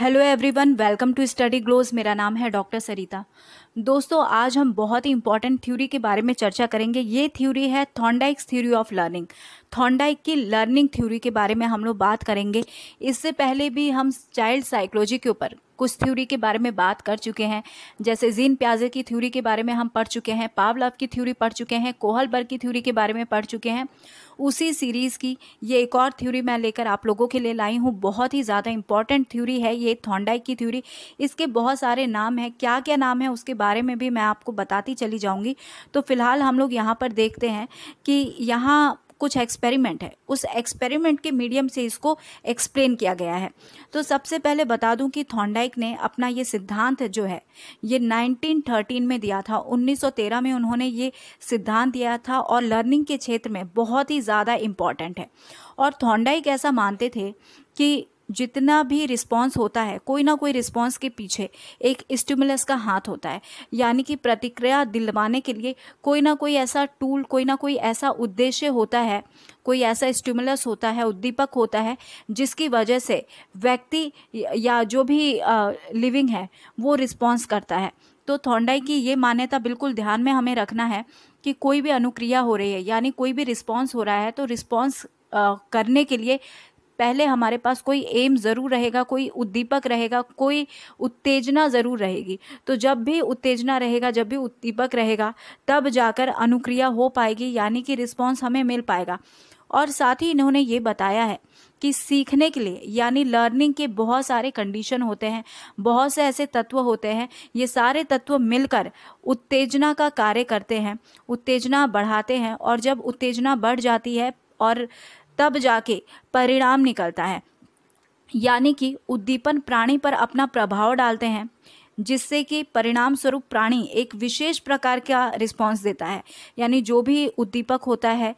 Hello everyone, welcome to study gloss. मेरा नाम है डॉक्टर सरिता। दोस्तों, आज हम बहुत ही इंपॉर्टेंट थ्योरी के बारे में चर्चा करेंगे। ये थ्योरी है Thorndike theory of learning. Thorndike की लर्निंग थ्योरी के बारे में हम लोग बात करेंगे। इससे पहले भी हम चाइल्ड साइकोलॉजी के ऊपर कुछ थ्योरी के बारे में बात कर चुके हैं, जैसे जीन पियाजे की थ्योरी के बारे में हम पढ़ चुके हैं, पावलव की थ्योरी पढ़ चुके हैं, कोहलबर्ग की थ्योरी के बारे में पढ़ चुके हैं। उसी सीरीज़ की ये एक और थ्योरी मैं लेकर आप लोगों के लिए लाई हूँ। बहुत ही ज़्यादा इंपॉर्टेंट थ्योरी है ये थॉर्नडाइक की थ्योरी। इसके बहुत सारे नाम हैं, क्या क्या नाम है उसके बारे में भी मैं आपको बताती चली जाऊँगी। तो फिलहाल हम लोग यहाँ पर देखते हैं कि यहाँ कुछ एक्सपेरिमेंट है, उस एक्सपेरिमेंट के मीडियम से इसको एक्सप्लेन किया गया है। तो सबसे पहले बता दूं कि थॉर्नडाइक ने अपना ये सिद्धांत जो है ये 1913 में दिया था। 1913 में उन्होंने ये सिद्धांत दिया था और लर्निंग के क्षेत्र में बहुत ही ज़्यादा इम्पॉर्टेंट है। और थॉर्नडाइक ऐसा मानते थे कि जितना भी रिस्पॉन्स होता है, कोई ना कोई रिस्पॉन्स के पीछे एक स्टिमुलस का हाथ होता है, यानी कि प्रतिक्रिया दिलवाने के लिए कोई ना कोई ऐसा टूल, कोई ना कोई ऐसा उद्देश्य होता है, कोई ऐसा स्टिमुलस होता है, उद्दीपक होता है, जिसकी वजह से व्यक्ति या जो भी लिविंग है वो रिस्पॉन्स करता है। तो थॉर्नडाइक की ये मान्यता बिल्कुल ध्यान में हमें रखना है कि कोई भी अनुक्रिया हो रही है, यानी कोई भी रिस्पॉन्स हो रहा है, तो रिस्पॉन्स करने के लिए पहले हमारे पास कोई एम ज़रूर रहेगा, कोई उद्दीपक रहेगा, कोई उत्तेजना ज़रूर रहेगी। तो जब भी उत्तेजना रहेगा, जब भी उद्दीपक रहेगा, तब जाकर अनुक्रिया हो पाएगी, यानी कि रिस्पॉन्स हमें मिल पाएगा। और साथ ही इन्होंने ये बताया है कि सीखने के लिए यानी लर्निंग के बहुत सारे कंडीशन होते हैं, बहुत से ऐसे तत्व होते हैं, ये सारे तत्व मिलकर उत्तेजना का कार्य करते हैं, उत्तेजना बढ़ाते हैं। और जब उत्तेजना बढ़ जाती है और तब जाके परिणाम निकलता है, यानी कि उद्दीपन प्राणी पर अपना प्रभाव डालते हैं, जिससे कि परिणाम स्वरूप प्राणी एक विशेष प्रकार का रिस्पांस देता है। यानी जो भी उद्दीपक होता है,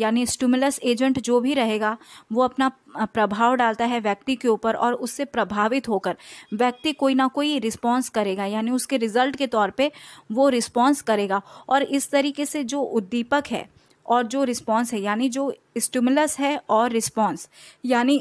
यानी स्टिमुलस एजेंट जो भी रहेगा, वो अपना प्रभाव डालता है व्यक्ति के ऊपर, और उससे प्रभावित होकर व्यक्ति कोई ना कोई रिस्पांस करेगा, यानी उसके रिजल्ट के तौर पे वो रिस्पांस करेगा। और इस तरीके से जो उद्दीपक है और जो रिस्पॉन्स है, यानी जो स्टिमुलस है और रिस्पॉन्स, यानी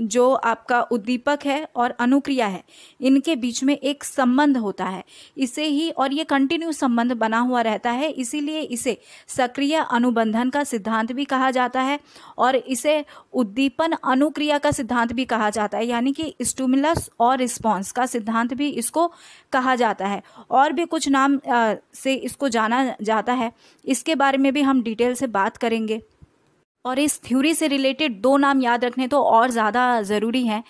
जो आपका उद्दीपक है और अनुक्रिया है, इनके बीच में एक संबंध होता है। इसे ही, और ये कंटिन्यू संबंध बना हुआ रहता है, इसीलिए इसे सक्रिय अनुबंधन का सिद्धांत भी कहा जाता है, और इसे उद्दीपन अनुक्रिया का सिद्धांत भी कहा जाता है, यानी कि स्टिमुलस और रिस्पॉन्स का सिद्धांत भी इसको कहा जाता है। और भी कुछ नाम से इसको जाना जाता है, इसके बारे में भी हम डिटेल से बात करेंगे। और इस थ्योरी से रिलेटेड दो नाम याद रखने तो और ज़्यादा ज़रूरी हैं।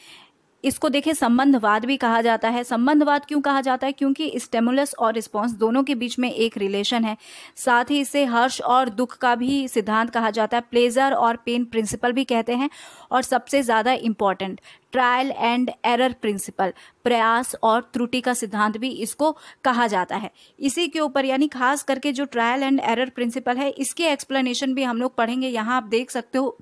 इसको देखिए, संबंधवाद भी कहा जाता है। संबंधवाद क्यों कहा जाता है? क्योंकि स्टिमुलस और रिस्पॉन्स दोनों के बीच में एक रिलेशन है। साथ ही इसे हर्ष और दुख का भी सिद्धांत कहा जाता है, प्लेजर और पेन प्रिंसिपल भी कहते हैं। और सबसे ज़्यादा important trial and error principle, प्रयास और त्रुटि का सिद्धांत भी इसको कहा जाता है। इसी के ऊपर, यानी खास करके जो ट्रायल एंड एरर प्रिंसिपल है, इसकी एक्सप्लेनेशन भी हम लोग पढ़ेंगे। यहाँ आप देख सकते हो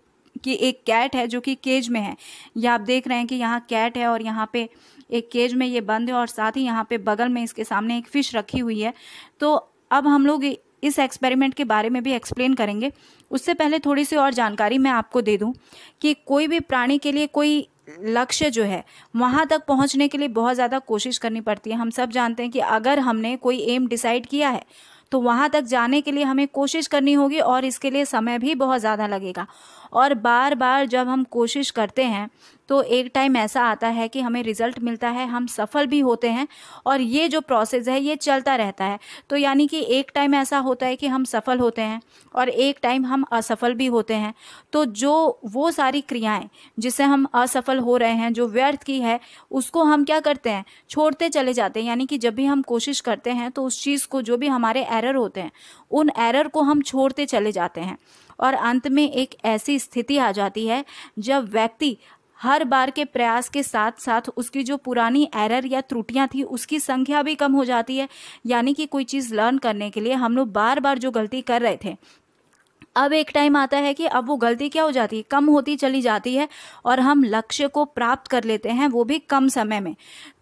कि एक कैट है जो कि केज में है। यह आप देख रहे हैं कि यहाँ कैट है और यहाँ पे एक केज में ये बंद है, और साथ ही यहाँ पे बगल में इसके सामने एक फ़िश रखी हुई है। तो अब हम लोग इस एक्सपेरिमेंट के बारे में भी एक्सप्लेन करेंगे। उससे पहले थोड़ी सी और जानकारी मैं आपको दे दूँ कि कोई भी प्राणी के लिए कोई लक्ष्य जो है, वहाँ तक पहुँचने के लिए बहुत ज़्यादा कोशिश करनी पड़ती है। हम सब जानते हैं कि अगर हमने कोई एम डिसाइड किया है तो वहाँ तक जाने के लिए हमें कोशिश करनी होगी, और इसके लिए समय भी बहुत ज़्यादा लगेगा। और बार बार जब हम कोशिश करते हैं तो एक टाइम ऐसा आता है कि हमें रिज़ल्ट मिलता है, हम सफल भी होते हैं, और ये जो प्रोसेस है ये चलता रहता है। तो यानी कि एक टाइम ऐसा होता है कि हम सफल होते हैं और एक टाइम हम असफल भी होते हैं। तो जो वो सारी क्रियाएं जिससे हम असफल हो रहे हैं, जो व्यर्थ की है, उसको हम क्या करते हैं, छोड़ते चले जाते हैं। यानी कि जब भी हम कोशिश करते हैं तो उस चीज़ को, जो भी हमारे एरर होते हैं, उन एरर को हम छोड़ते चले जाते हैं। और अंत में एक ऐसी स्थिति आ जाती है जब व्यक्ति हर बार के प्रयास के साथ साथ उसकी जो पुरानी एरर या त्रुटियां थी उसकी संख्या भी कम हो जाती है। यानी कि कोई चीज़ लर्न करने के लिए हम लोग बार बार जो गलती कर रहे थे अब एक टाइम आता है कि अब वो गलती क्या हो जाती है, कम होती चली जाती है और हम लक्ष्य को प्राप्त कर लेते हैं, वो भी कम समय में।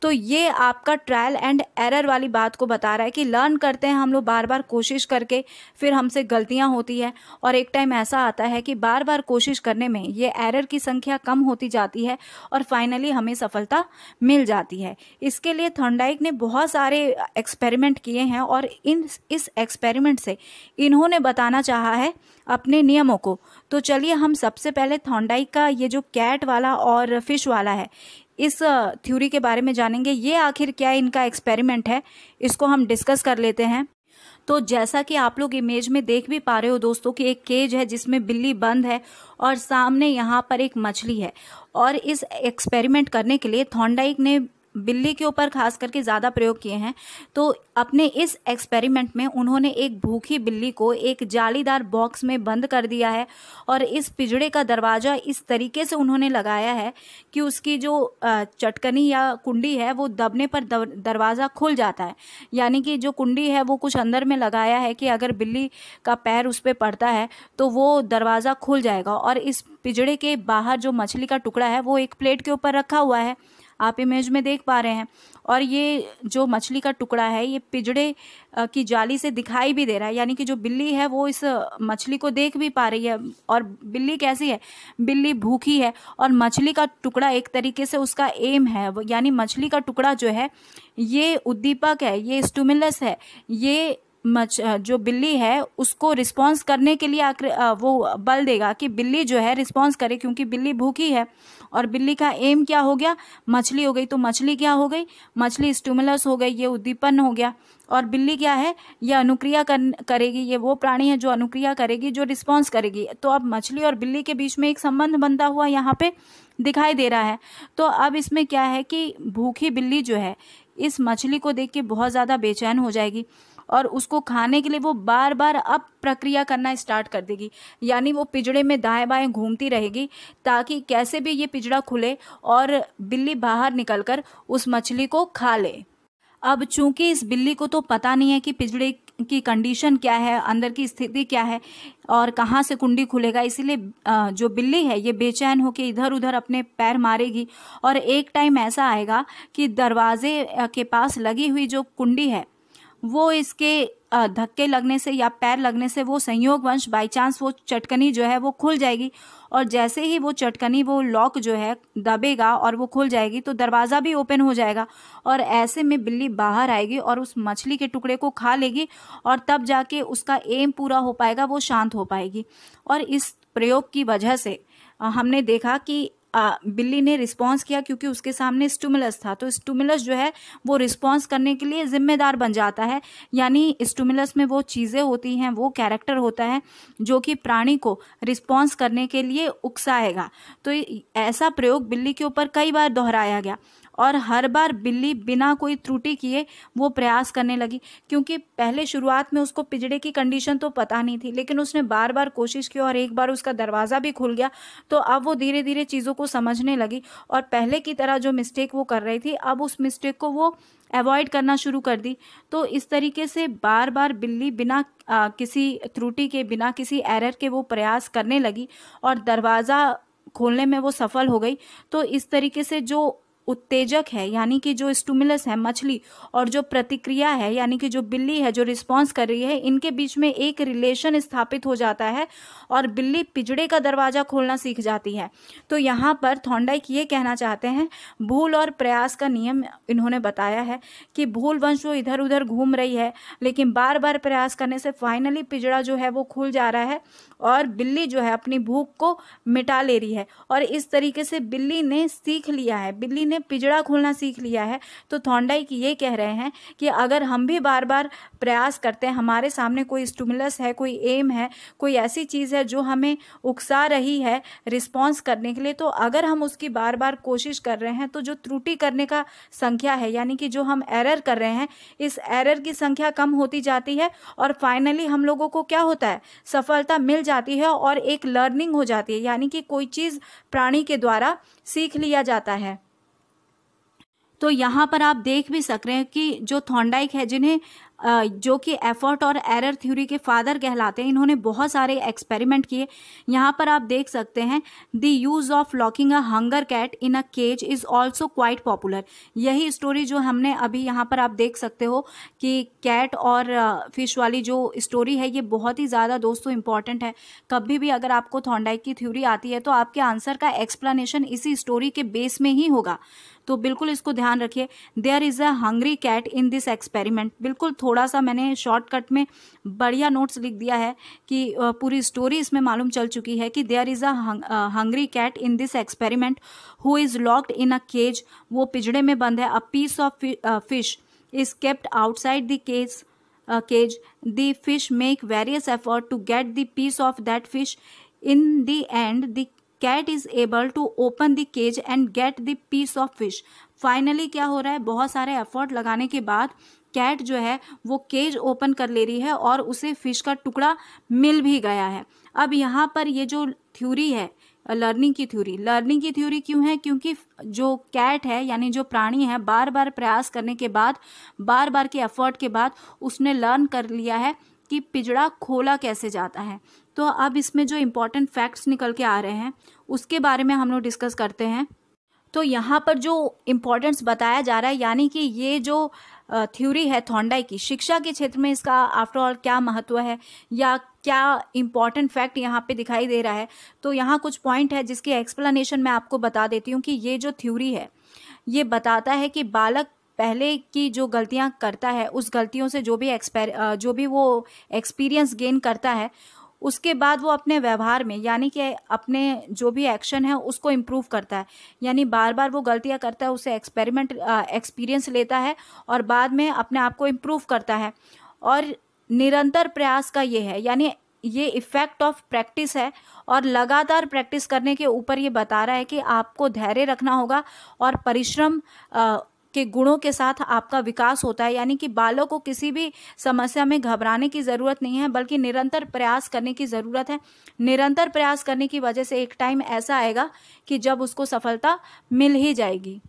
तो ये आपका ट्रायल एंड एरर वाली बात को बता रहा है कि लर्न करते हैं हम लोग बार बार कोशिश करके, फिर हमसे गलतियां होती है और एक टाइम ऐसा आता है कि बार बार कोशिश करने में ये एरर की संख्या कम होती जाती है और फाइनली हमें सफलता मिल जाती है। इसके लिए थॉर्नडाइक ने बहुत सारे एक्सपेरिमेंट किए हैं और इस एक्सपेरिमेंट से इन्होंने बताना चाहा है अपने नियमों को। तो चलिए हम सबसे पहले थॉर्नडाइक का ये जो कैट वाला और फिश वाला है इस थ्योरी के बारे में जानेंगे। ये आखिर क्या इनका एक्सपेरिमेंट है, इसको हम डिस्कस कर लेते हैं। तो जैसा कि आप लोग इमेज में देख भी पा रहे हो दोस्तों कि एक केज है जिसमें बिल्ली बंद है और सामने यहाँ पर एक मछली है। और इस एक्सपेरिमेंट करने के लिए थॉर्नडाइक ने बिल्ली के ऊपर खास करके ज़्यादा प्रयोग किए हैं। तो अपने इस एक्सपेरिमेंट में उन्होंने एक भूखी बिल्ली को एक जालीदार बॉक्स में बंद कर दिया है और इस पिंजड़े का दरवाज़ा इस तरीके से उन्होंने लगाया है कि उसकी जो चटकनी या कुंडी है वो दबने पर दरवाज़ा खुल जाता है। यानी कि जो कुंडी है वो कुछ अंदर में लगाया है कि अगर बिल्ली का पैर उस पर पड़ता है तो वो दरवाज़ा खुल जाएगा। और इस पिंजड़े के बाहर जो मछली का टुकड़ा है वो एक प्लेट के ऊपर रखा हुआ है, आप इमेज में देख पा रहे हैं। और ये जो मछली का टुकड़ा है ये पिंजड़े की जाली से दिखाई भी दे रहा है, यानी कि जो बिल्ली है वो इस मछली को देख भी पा रही है। और बिल्ली कैसी है, बिल्ली भूखी है और मछली का टुकड़ा एक तरीके से उसका एम है, यानी मछली का टुकड़ा जो है ये उद्दीपक है, ये स्टिमुलस है, ये जो बिल्ली है उसको रिस्पॉन्स करने के लिए वो बल देगा कि बिल्ली जो है रिस्पॉन्स करे, क्योंकि बिल्ली भूखी है। और बिल्ली का एम क्या हो गया, मछली हो गई। तो मछली क्या हो गई, मछली स्टिमुलस हो गई, ये उद्दीपन हो गया। और बिल्ली क्या है, ये अनुक्रिया करेगी, ये वो प्राणी है जो अनुक्रिया करेगी, जो रिस्पॉन्स करेगी। तो अब मछली और बिल्ली के बीच में एक संबंध बनता हुआ यहाँ पे दिखाई दे रहा है। तो अब इसमें क्या है कि भूखी बिल्ली जो है इस मछली को देख के बहुत ज़्यादा बेचैन हो जाएगी और उसको खाने के लिए वो बार बार अब प्रक्रिया करना स्टार्ट कर देगी, यानी वो पिंजड़े में दाएं बाएं घूमती रहेगी ताकि कैसे भी ये पिंजड़ा खुले और बिल्ली बाहर निकलकर उस मछली को खा ले। अब चूंकि इस बिल्ली को तो पता नहीं है कि पिंजड़े की कंडीशन क्या है, अंदर की स्थिति क्या है और कहाँ से कुंडी खुलेगा, इसीलिए जो बिल्ली है ये बेचैन होकर इधर उधर अपने पैर मारेगी। और एक टाइम ऐसा आएगा कि दरवाजे के पास लगी हुई जो कुंडी है वो इसके धक्के लगने से या पैर लगने से वो संयोगवश बाई चांस वो चटकनी जो है वो खुल जाएगी। और जैसे ही वो चटकनी वो लॉक जो है दबेगा और वो खुल जाएगी तो दरवाज़ा भी ओपन हो जाएगा और ऐसे में बिल्ली बाहर आएगी और उस मछली के टुकड़े को खा लेगी और तब जाके उसका एम पूरा हो पाएगा, वो शांत हो पाएगी। और इस प्रयोग की वजह से हमने देखा कि बिल्ली ने रिस्पॉन्स किया क्योंकि उसके सामने स्टिमुलस था। तो स्टिमुलस जो है वो रिस्पॉन्स करने के लिए जिम्मेदार बन जाता है, यानी स्टिमुलस में वो चीज़ें होती हैं, वो कैरेक्टर होता है जो कि प्राणी को रिस्पॉन्स करने के लिए उकसाएगा। तो ऐसा प्रयोग बिल्ली के ऊपर कई बार दोहराया गया और हर बार बिल्ली बिना कोई त्रुटि किए वो प्रयास करने लगी, क्योंकि पहले शुरुआत में उसको पिंजड़े की कंडीशन तो पता नहीं थी, लेकिन उसने बार बार कोशिश की और एक बार उसका दरवाज़ा भी खुल गया। तो अब वो धीरे धीरे चीज़ों को समझने लगी और पहले की तरह जो मिस्टेक वो कर रही थी अब उस मिस्टेक को वो अवॉइड करना शुरू कर दी। तो इस तरीके से बार बार बिल्ली बिना किसी त्रुटि के, बिना किसी एरर के वो प्रयास करने लगी और दरवाज़ा खोलने में वो सफल हो गई। तो इस तरीके से जो उत्तेजक है यानी कि जो स्टिमुलस है मछली और जो प्रतिक्रिया है यानी कि जो बिल्ली है जो रिस्पॉन्स कर रही है, इनके बीच में एक रिलेशन स्थापित हो जाता है और बिल्ली पिंजड़े का दरवाज़ा खोलना सीख जाती है। तो यहाँ पर थॉर्नडाइक ये कहना चाहते हैं, भूल और प्रयास का नियम इन्होंने बताया है कि भूलवंश वो इधर उधर घूम रही है, लेकिन बार बार प्रयास करने से फाइनली पिंजड़ा जो है वो खुल जा रहा है और बिल्ली जो है अपनी भूख को मिटा ले रही है। और इस तरीके से बिल्ली ने सीख लिया है, बिल्ली ने पिंजड़ा खोलना सीख लिया है। तो थॉर्नडाइक ये कह रहे हैं कि अगर हम भी बार बार प्रयास करते हैं, हमारे सामने कोई स्टिमुलस है, कोई एम है, कोई ऐसी चीज़ है जो हमें उकसा रही है रिस्पॉन्स करने के लिए, तो अगर हम उसकी बार बार कोशिश कर रहे हैं तो जो त्रुटि करने का संख्या है यानी कि जो हम एरर कर रहे हैं, इस एरर की संख्या कम होती जाती है और फाइनली हम लोगों को क्या होता है, सफलता मिल जाती है और एक लर्निंग हो जाती है, यानी कि कोई चीज़ प्राणी के द्वारा सीख लिया जाता है। तो यहाँ पर आप देख भी सक रहे हैं कि जो थॉर्नडाइक है, जिन्हें जो कि एफर्ट और एरर थ्योरी के फादर कहलाते हैं, इन्होंने बहुत सारे एक्सपेरिमेंट किए। यहाँ पर आप देख सकते हैं the use of locking a hunger cat in a cage is also quite popular. यही स्टोरी जो हमने अभी यहाँ पर आप देख सकते हो कि कैट और फिश वाली जो स्टोरी है, ये बहुत ही ज़्यादा दोस्तों इंपॉर्टेंट है। कभी भी अगर आपको थॉर्नडाइक की थ्योरी आती है तो आपके आंसर का एक्सप्लेनेशन इसी स्टोरी के बेस में ही होगा, तो बिल्कुल इसको ध्यान रखिए। There is a hungry cat in this experiment. बिल्कुल थोड़ा सा मैंने शॉर्टकट में बढ़िया नोट्स लिख दिया है कि पूरी स्टोरी इसमें मालूम चल चुकी है कि there is a hungry cat in this experiment who is locked in a cage. वो पिजड़े में बंद है। A piece of fish is kept outside the cage. The fish make various effort to get the piece of that fish. In the end the cat is able to open the cage and get the piece of fish. Finally क्या हो रहा है, बहुत सारे effort लगाने के बाद cat जो है वो केज ओपन कर ले रही है और उसे फिश का टुकड़ा मिल भी गया है। अब यहाँ पर ये जो थ्योरी है लर्निंग की थ्योरी क्यों है, क्योंकि जो कैट है यानी जो प्राणी है, बार बार प्रयास करने के बाद, बार बार के एफर्ट के बाद उसने लर्न कर लिया है कि पिजड़ा खोला कैसे जाता है। तो अब इसमें जो इम्पोर्टेंट फैक्ट्स निकल के आ रहे हैं उसके बारे में हम लोग डिस्कस करते हैं। तो यहाँ पर जो इम्पोर्टेंस बताया जा रहा है, यानी कि ये जो थ्योरी है थॉर्नडाइक की, शिक्षा के क्षेत्र में इसका आफ्टर ऑल क्या महत्व है या क्या इम्पॉर्टेंट फैक्ट यहाँ पे दिखाई दे रहा है। तो यहाँ कुछ पॉइंट है जिसकी एक्सप्लेनेशन मैं आपको बता देती हूँ कि ये जो थ्योरी है ये बताता है कि बालक पहले की जो गलतियाँ करता है, उस गलतियों से जो भी वो एक्सपीरियंस गेन करता है, उसके बाद वो अपने व्यवहार में यानी कि अपने जो भी एक्शन है उसको इम्प्रूव करता है। यानी बार बार वो गलतियां करता है, उसे एक्सपीरियंस लेता है और बाद में अपने आप को इम्प्रूव करता है। और निरंतर प्रयास का ये है, यानी ये इफ़ेक्ट ऑफ प्रैक्टिस है और लगातार प्रैक्टिस करने के ऊपर ये बता रहा है कि आपको धैर्य रखना होगा और परिश्रम के गुणों के साथ आपका विकास होता है। यानी कि बालक को किसी भी समस्या में घबराने की ज़रूरत नहीं है, बल्कि निरंतर प्रयास करने की ज़रूरत है। निरंतर प्रयास करने की वजह से एक टाइम ऐसा आएगा कि जब उसको सफलता मिल ही जाएगी।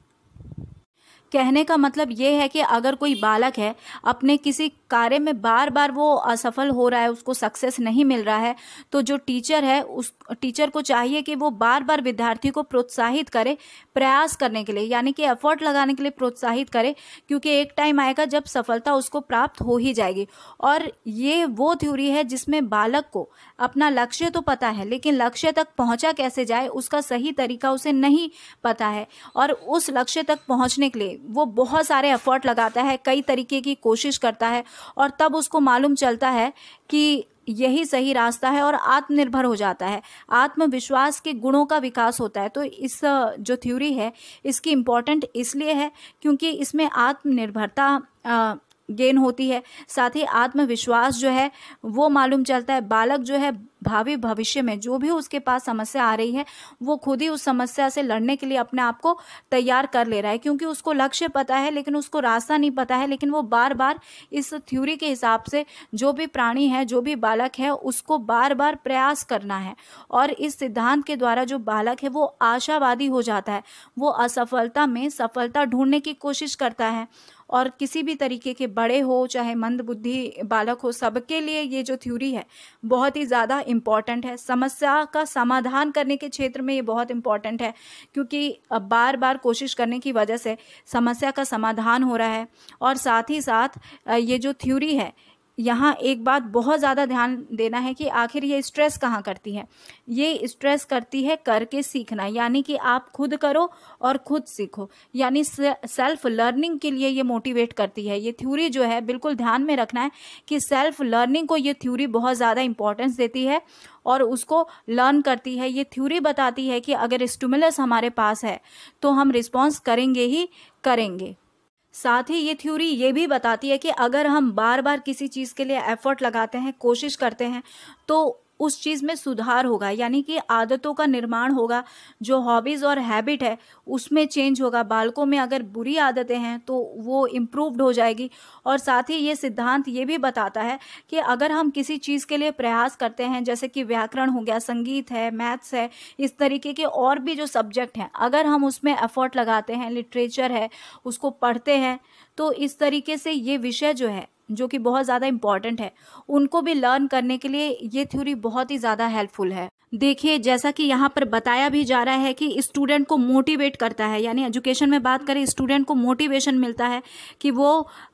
कहने का मतलब ये है कि अगर कोई बालक है, अपने किसी कार्य में बार बार वो असफल हो रहा है, उसको सक्सेस नहीं मिल रहा है, तो जो टीचर है उस टीचर को चाहिए कि वो बार बार विद्यार्थी को प्रोत्साहित करे प्रयास करने के लिए, यानी कि एफर्ट लगाने के लिए प्रोत्साहित करे, क्योंकि एक टाइम आएगा जब सफलता उसको प्राप्त हो ही जाएगी। और ये वो थ्योरी है जिसमें बालक को अपना लक्ष्य तो पता है, लेकिन लक्ष्य तक पहुँचा कैसे जाए उसका सही तरीका उसे नहीं पता है, और उस लक्ष्य तक पहुँचने के लिए वो बहुत सारे एफर्ट लगाता है, कई तरीके की कोशिश करता है, और तब उसको मालूम चलता है कि यही सही रास्ता है और आत्मनिर्भर हो जाता है, आत्मविश्वास के गुणों का विकास होता है। तो इस जो थ्योरी है इसकी इम्पोर्टेंट इसलिए है क्योंकि इसमें आत्मनिर्भरता गेन होती है, साथ ही आत्मविश्वास जो है वो मालूम चलता है। बालक जो है भावी भविष्य में जो भी उसके पास समस्या आ रही है, वो खुद ही उस समस्या से लड़ने के लिए अपने आप को तैयार कर ले रहा है, क्योंकि उसको लक्ष्य पता है लेकिन उसको रास्ता नहीं पता है। लेकिन वो बार बार इस थ्योरी के हिसाब से जो भी प्राणी है, जो भी बालक है, उसको बार बार प्रयास करना है। और इस सिद्धांत के द्वारा जो बालक है वो आशावादी हो जाता है, वो असफलता में सफलता ढूंढने की कोशिश करता है। और किसी भी तरीके के बड़े हो चाहे मंदबुद्धि बालक हो, सबके लिए ये जो थ्योरी है बहुत ही ज़्यादा इम्पॉर्टेंट है। समस्या का समाधान करने के क्षेत्र में ये बहुत इम्पॉर्टेंट है, क्योंकि बार बार कोशिश करने की वजह से समस्या का समाधान हो रहा है। और साथ ही साथ ये जो थ्योरी है, यहाँ एक बात बहुत ज़्यादा ध्यान देना है कि आखिर ये स्ट्रेस कहाँ करती है। ये स्ट्रेस करती है करके सीखना, यानी कि आप खुद करो और खुद सीखो, यानी सेल्फ लर्निंग के लिए ये मोटिवेट करती है। ये थ्योरी जो है बिल्कुल ध्यान में रखना है कि सेल्फ लर्निंग को ये थ्योरी बहुत ज़्यादा इंपॉर्टेंस देती है और उसको लर्न करती है। ये थ्योरी बताती है कि अगर स्टिमुलस हमारे पास है तो हम रिस्पॉन्स करेंगे ही करेंगे। साथ ही ये थ्योरी ये भी बताती है कि अगर हम बार बार किसी चीज़ के लिए एफर्ट लगाते हैं, कोशिश करते हैं, तो उस चीज़ में सुधार होगा, यानी कि आदतों का निर्माण होगा, जो हॉबीज़ और हैबिट है उसमें चेंज होगा। बालकों में अगर बुरी आदतें हैं तो वो इम्प्रूव्ड हो जाएगी। और साथ ही ये सिद्धांत ये भी बताता है कि अगर हम किसी चीज़ के लिए प्रयास करते हैं, जैसे कि व्याकरण हो गया, संगीत है, मैथ्स है, इस तरीके के और भी जो सब्जेक्ट हैं, अगर हम उसमें एफर्ट लगाते हैं, लिटरेचर है उसको पढ़ते हैं, तो इस तरीके से ये विषय जो है, जो कि बहुत ज़्यादा इम्पॉर्टेंट है, उनको भी लर्न करने के लिए ये थ्योरी बहुत ही ज़्यादा हेल्पफुल है। देखिए जैसा कि यहाँ पर बताया भी जा रहा है कि स्टूडेंट को मोटिवेट करता है, यानी एजुकेशन में बात करें, स्टूडेंट को मोटिवेशन मिलता है कि वो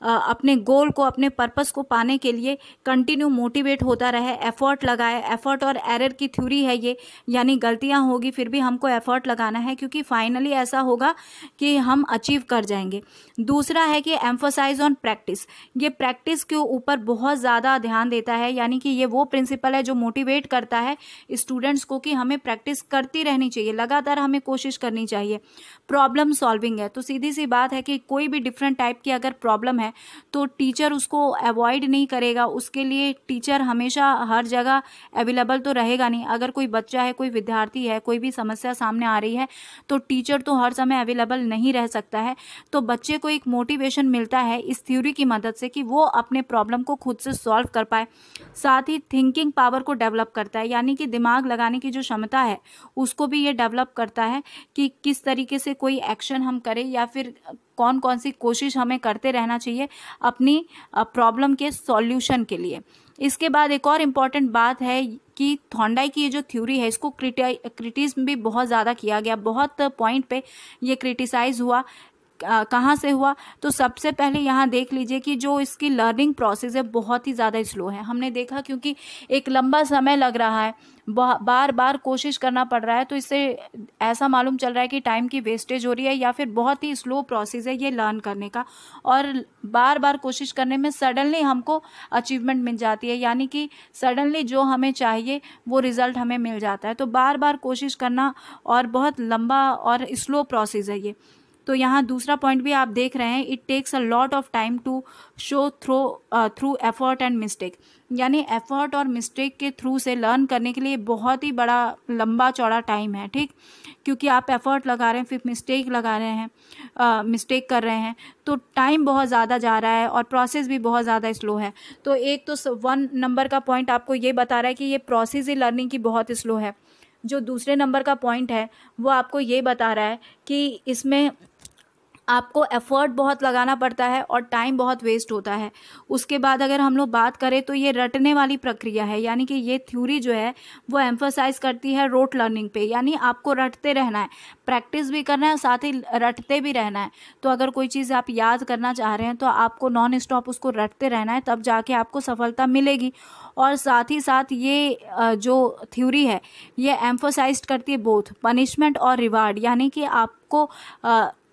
अपने गोल को, अपने पर्पस को पाने के लिए कंटिन्यू मोटिवेट होता रहे, एफर्ट लगाए। एफर्ट और एरर की थ्योरी है ये, यानी गलतियाँ होगी फिर भी हमको एफर्ट लगाना है, क्योंकि फाइनली ऐसा होगा कि हम अचीव कर जाएंगे। दूसरा है कि एम्फोसाइज ऑन प्रैक्टिस, ये प्रैक्टिस के ऊपर बहुत ज़्यादा ध्यान देता है, यानी कि ये वो प्रिंसिपल है जो मोटिवेट करता है स्टूडेंट को कि हमें प्रैक्टिस करती रहनी चाहिए, लगातार हमें कोशिश करनी चाहिए। प्रॉब्लम सॉल्विंग है, तो सीधी सी बात है कि कोई भी डिफरेंट टाइप की अगर प्रॉब्लम है तो टीचर उसको अवॉइड नहीं करेगा, उसके लिए टीचर हमेशा हर जगह अवेलेबल तो रहेगा नहीं। अगर कोई बच्चा है, कोई विद्यार्थी है, कोई भी समस्या सामने आ रही है तो टीचर तो हर समय अवेलेबल नहीं रह सकता है। तो बच्चे को एक मोटिवेशन मिलता है इस थ्योरी की मदद से कि वो अपने प्रॉब्लम को खुद से सॉल्व कर पाए। साथ ही थिंकिंग पावर को डेवलप करता है, यानी कि दिमाग लगाने की जो क्षमता है उसको भी ये डेवलप करता है कि किस तरीके से कोई एक्शन हम करें या फिर कौन कौन सी कोशिश हमें करते रहना चाहिए अपनी प्रॉब्लम के सॉल्यूशन के लिए। इसके बाद एक और इम्पॉर्टेंट बात है कि थॉर्नडाइक की ये जो थ्योरी है इसको क्रिटिज्म भी बहुत ज़्यादा किया गया, बहुत पॉइंट पे ये क्रिटिसाइज़ हुआ। कहाँ से हुआ तो सबसे पहले यहाँ देख लीजिए कि जो इसकी लर्निंग प्रोसेस है बहुत ही ज़्यादा स्लो है। हमने देखा क्योंकि एक लंबा समय लग रहा है, बार बार कोशिश करना पड़ रहा है, तो इससे ऐसा मालूम चल रहा है कि टाइम की वेस्टेज हो रही है या फिर बहुत ही स्लो प्रोसेस है ये लर्न करने का। और बार बार कोशिश करने में सडनली हमको अचीवमेंट मिल जाती है, यानी कि सडनली जो हमें चाहिए वो रिज़ल्ट हमें मिल जाता है। तो बार बार कोशिश करना और बहुत लंबा और स्लो प्रोसेस है ये। तो यहाँ दूसरा पॉइंट भी आप देख रहे हैं, it takes a lot of time to show through effort and mistake, यानी एफर्ट और मिस्टेक के थ्रू से लर्न करने के लिए बहुत ही बड़ा लंबा चौड़ा टाइम है, ठीक, क्योंकि आप एफर्ट लगा रहे हैं फिर मिस्टेक लगा रहे हैं, मिस्टेक कर रहे हैं, तो टाइम बहुत ज़्यादा जा रहा है और प्रोसेस भी बहुत ज़्यादा स्लो है। तो एक तो 1 नंबर का पॉइंट आपको ये बता रहा है कि ये प्रोसेस ही लर्निंग की बहुत स्लो है। जो दूसरे नंबर का पॉइंट है वो आपको ये बता रहा है कि इसमें आपको एफर्ट बहुत लगाना पड़ता है और टाइम बहुत वेस्ट होता है। उसके बाद अगर हम लोग बात करें तो ये रटने वाली प्रक्रिया है, यानी कि ये थ्योरी जो है वो एम्फोसाइज करती है रोट लर्निंग पे, यानी आपको रटते रहना है, प्रैक्टिस भी करना है, साथ ही रटते भी रहना है। तो अगर कोई चीज़ आप याद करना चाह रहे हैं तो आपको नॉन स्टॉप उसको रटते रहना है, तब जाके आपको सफलता मिलेगी। और साथ ही साथ ये जो थ्योरी है ये एम्फोसाइज करती है बोथ पनिशमेंट और रिवार्ड, यानी कि आपको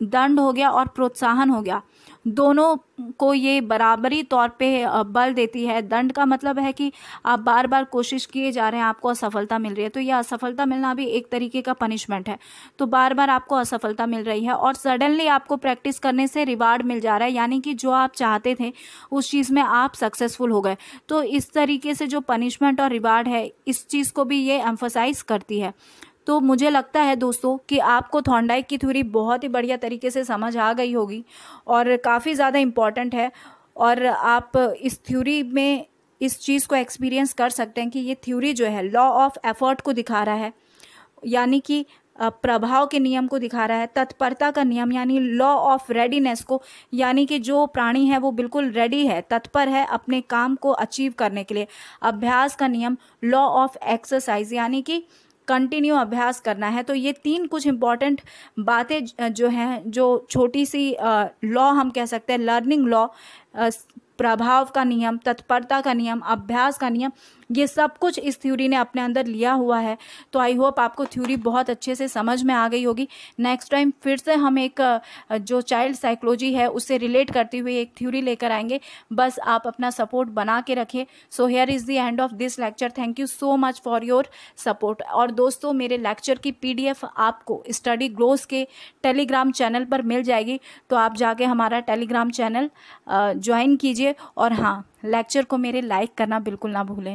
दंड हो गया और प्रोत्साहन हो गया, दोनों को ये बराबरी तौर पे बल देती है। दंड का मतलब है कि आप बार बार कोशिश किए जा रहे हैं, आपको असफलता मिल रही है, तो यह असफलता मिलना भी एक तरीके का पनिशमेंट है, तो बार बार आपको असफलता मिल रही है। और सडनली आपको प्रैक्टिस करने से रिवार्ड मिल जा रहा है, यानी कि जो आप चाहते थे उस चीज़ में आप सक्सेसफुल हो गए। तो इस तरीके से जो पनिशमेंट और रिवार्ड है इस चीज़ को भी ये एम्फोसाइज करती है। तो मुझे लगता है दोस्तों कि आपको थॉर्नडाइक की थ्योरी बहुत ही बढ़िया तरीके से समझ आ गई होगी और काफ़ी ज़्यादा इम्पॉर्टेंट है, और आप इस थ्योरी में इस चीज़ को एक्सपीरियंस कर सकते हैं कि ये थ्योरी जो है लॉ ऑफ एफर्ट को दिखा रहा है, यानी कि प्रभाव के नियम को दिखा रहा है, तत्परता का नियम यानी लॉ ऑफ रेडीनेस को, यानी कि जो प्राणी है वो बिल्कुल रेडी है, तत्पर है अपने काम को अचीव करने के लिए, अभ्यास का नियम, लॉ ऑफ एक्सरसाइज यानी कि कंटिन्यू अभ्यास करना है। तो ये 3 कुछ इम्पॉर्टेंट बातें जो हैं, जो छोटी सी लॉ हम कह सकते हैं, लर्निंग लॉ, प्रभाव का नियम, तत्परता का नियम, अभ्यास का नियम, ये सब कुछ इस थ्योरी ने अपने अंदर लिया हुआ है। तो आई होप आपको थ्योरी बहुत अच्छे से समझ में आ गई होगी। नेक्स्ट टाइम फिर से हम एक जो चाइल्ड साइकोलॉजी है उससे रिलेट करते हुए एक थ्योरी लेकर आएंगे। बस आप अपना सपोर्ट बना के रखें। So here is the end of this lecture. Thank you so much for your support. और दोस्तों मेरे लेक्चर की PDF आपको स्टडी ग्लोस के टेलीग्राम चैनल पर मिल जाएगी, तो आप जाके हमारा टेलीग्राम चैनल ज्वाइन कीजिए। और हाँ, लेक्चर को मेरे लाइक करना बिल्कुल ना भूलें।